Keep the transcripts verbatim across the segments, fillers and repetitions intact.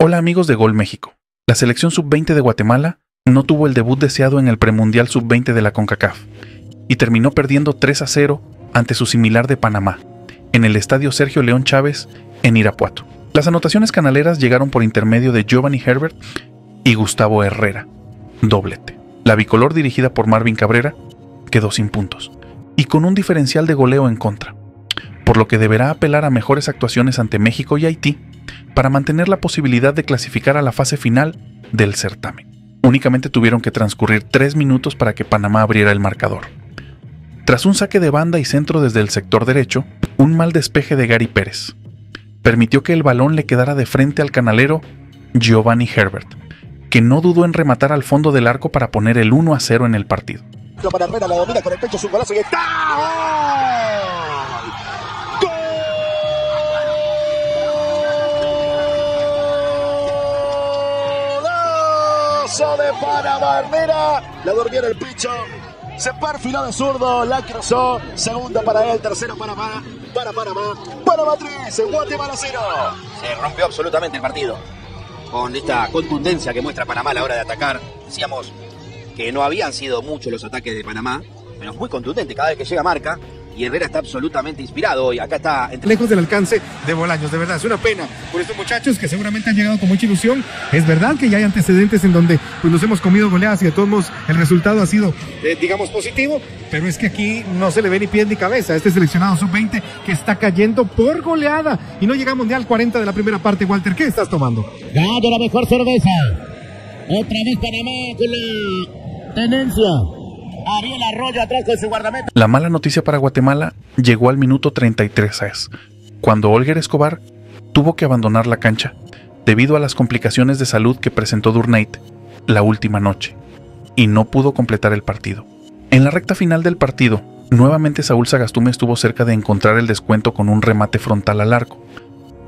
Hola amigos de Gol México. La selección sub veinte de Guatemala no tuvo el debut deseado en el premundial sub veinte de la CONCACAF y terminó perdiendo tres a cero ante su similar de Panamá, en el estadio Sergio León Chávez en Irapuato. Las anotaciones canaleras llegaron por intermedio de Giovanni Herbert y Gustavo Herrera, doblete. La bicolor dirigida por Marvin Cabrera quedó sin puntos y con un diferencial de goleo en contra, por lo que deberá apelar a mejores actuaciones ante México y Haití para mantener la posibilidad de clasificar a la fase final del certamen. Únicamente tuvieron que transcurrir tres minutos para que Panamá abriera el marcador. Tras un saque de banda y centro desde el sector derecho, un mal despeje de Gary Pérez permitió que el balón le quedara de frente al canalero Giovanni Herbert, que no dudó en rematar al fondo del arco para poner el uno a cero en el partido. Para Herrera, la domina con el pecho, su golazo y está... ¡Gol! ¡Golazo de Panamá! Herrera, la durmió en el pecho. Se perfiló de zurdo, la cruzó, segunda para él, tercero para Panamá, para Panamá, Panamá tres, Guatemala cero. Se rompió absolutamente el partido, con esta contundencia que muestra Panamá a la hora de atacar. Decíamos que no habían sido muchos los ataques de Panamá, pero es muy contundente cada vez que llega marca, y Herrera está absolutamente inspirado hoy. Acá está... Entre... Lejos del alcance de Bolaños, de verdad, es una pena por estos muchachos que seguramente han llegado con mucha ilusión. Es verdad que ya hay antecedentes en donde pues, nos hemos comido goleadas y de todos modos el resultado ha sido, eh, digamos, positivo, pero es que aquí no se le ve ni pies ni cabeza. Este seleccionado sub veinte que está cayendo por goleada y no llegamos ni al cuarenta de la primera parte. Walter, ¿qué estás tomando? Dando la mejor cerveza. Otra vez Panamá con la tenencia. Ariel Arroyo atrás con su guardameta. La mala noticia para Guatemala llegó al minuto treinta y tres, cuando Olger Escobar tuvo que abandonar la cancha debido a las complicaciones de salud que presentó Durnait la última noche y no pudo completar el partido. En la recta final del partido, nuevamente Saúl Sagastume estuvo cerca de encontrar el descuento con un remate frontal al arco,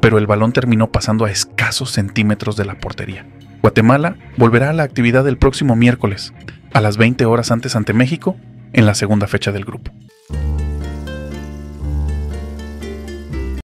pero el balón terminó pasando a escasos centímetros de la portería. Guatemala volverá a la actividad el próximo miércoles, a las veinte horas antes ante México, en la segunda fecha del grupo.